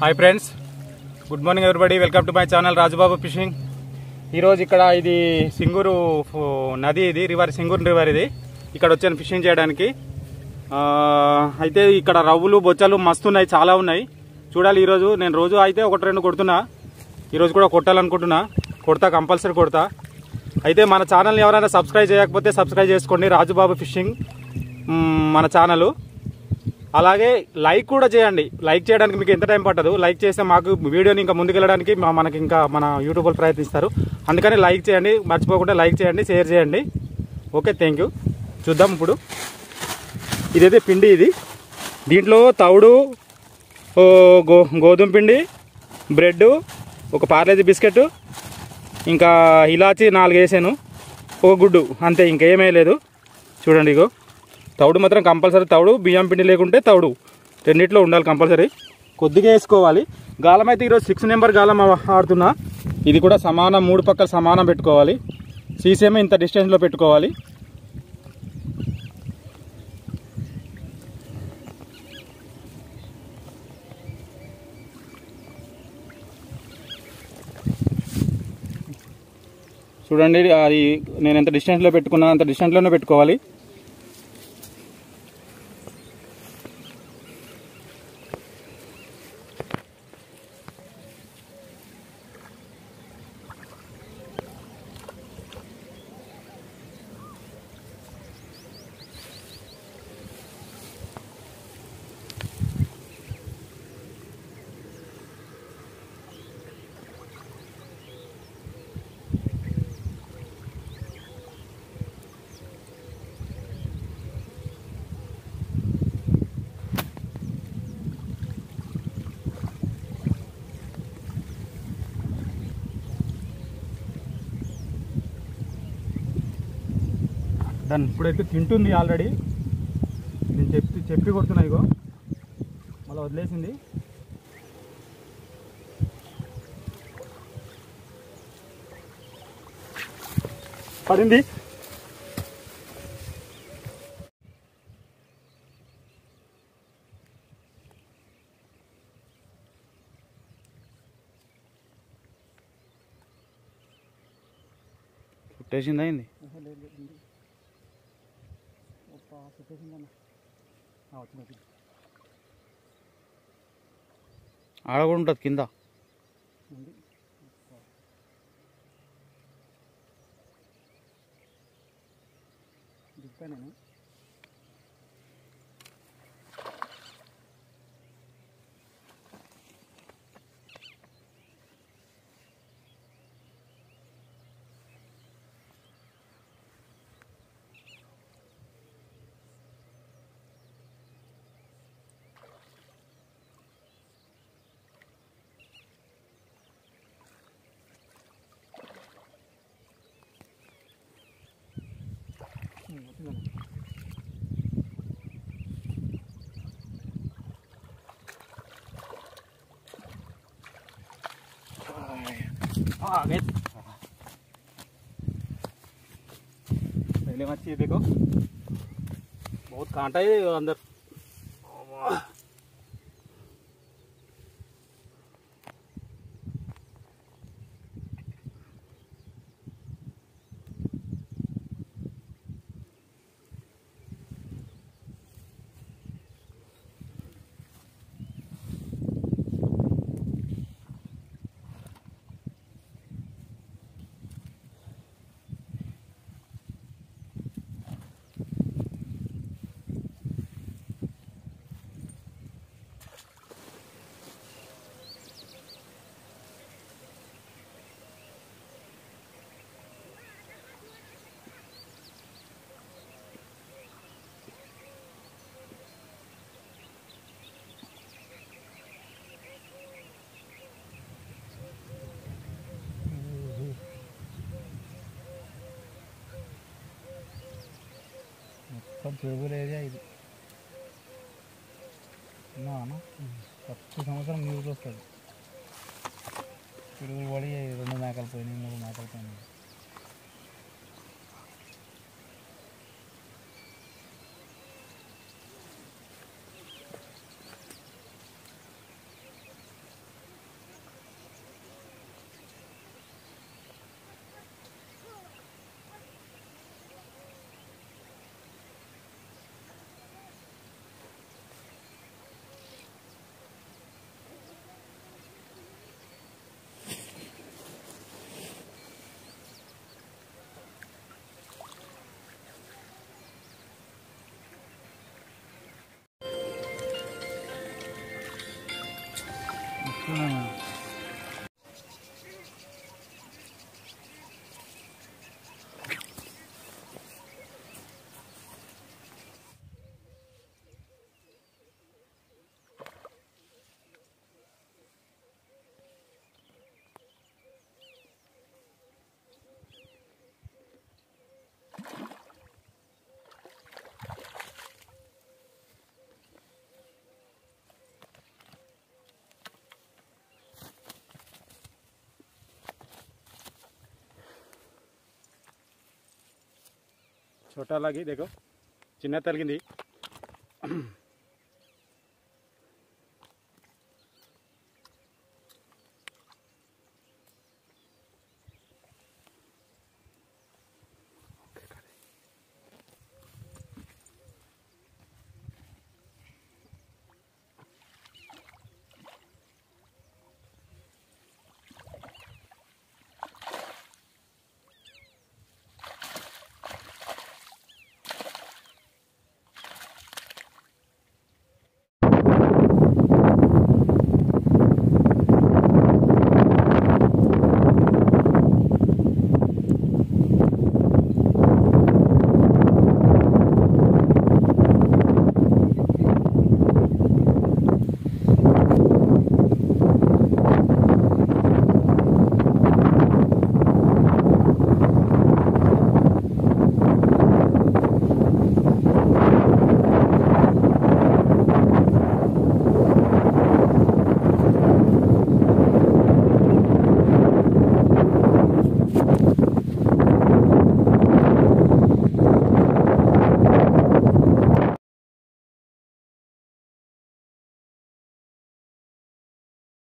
High friends good morning everybody welcome to my channel Raju Babu fishing इकड़ी सिंगूर नदी इधी river Singur river इधी इकड़ोच्चन फिशिंग चेयडानिकी अयिते इक्कड़ रव्वलु बोच्चलु मस्तुन्नायि चाला उन्नायि चूडाली रोजु नेनु रोजु अयिते ओकटि रेंडु कोडुतुन्ना ई रोजु कूडा कोट्टालनुकुंटुन्ना कोडता कंपल्सरी कोडता अयिते मन चैनल नि एवरैना सब्स्क्राइब चेयकपोते सब्स्क्राइब चेसुकोंडि राजू बाबू फिशिंग मन चैनल అలాగే లైక్ కూడా చేయండి లైక్ చేయడానికి మీకు ఎంత టైం పట్టదు లైక్ చేస్తే మాకు వీడియోని ఇంకా ముందుకు వెళ్ళడానికి మనకి ఇంకా మన యూట్యూబ్ ప్రయత్నిస్తారు అందుకని లైక్ చేయండి మర్చిపోకుండా లైక్ చేయండి షేర్ చేయండి ఓకే థాంక్యూ చూద్దాం ఇప్పుడు ఇదైతే పిండి ఇది దీంట్లో తౌడు గోధుమ పిండి బ్రెడ్ ఒక పార్లేజీ బిస్కెట్ ఇంకా ఇలాచి 4 వేసాను ఒక గుడ్డు అంతే ఇంకా ఏమీ లేదు చూడండి ఇగో తౌడు మాత్రం కంపల్సరీ తౌడు బియ్యం పిండి లేకుంటే తౌడు రెండిట్లో ఉండాలి కంపల్సరీ కొద్దిగా వేసుకోవాలి గాలం అయితే ఈరోజు 6 నెంబర్ గాలం ఆడుతున్నా ఇది కూడా సమానం మూడు పక్కల సమానం పెట్టుకోవాలి సీసేమే ఇంత డిస్టెన్స్లో పెట్టుకోవాలి చూడండి అది నేను ఎంత డిస్టెన్స్లో పెట్టుకున్నా అంత డిస్టెన్స్లోనే పెట్టుకోవాలి డన్ ఇప్పుడైతే తింటుంది ఆల్రెడీ నేను చెప్పి కొడుతున్నా ఇగో మళ్ళీ వదిలేసింది పడింది పుట్టేసింది అయింది ఆడ కూడా ఉంటుంది కింద पहले मच्छी देखो बहुत कांटा है अंदर పర్పుల్ ఏరియా ఇది నానా ప్రతి సంవత్సరం నీళ్ళు వస్తుంది. పిడుగులు పడి 2 మేకలు పోయినాయి, 3 మేకలు పోయినాయి. छोटा लगी देखो चिन्ह तल गिंदी।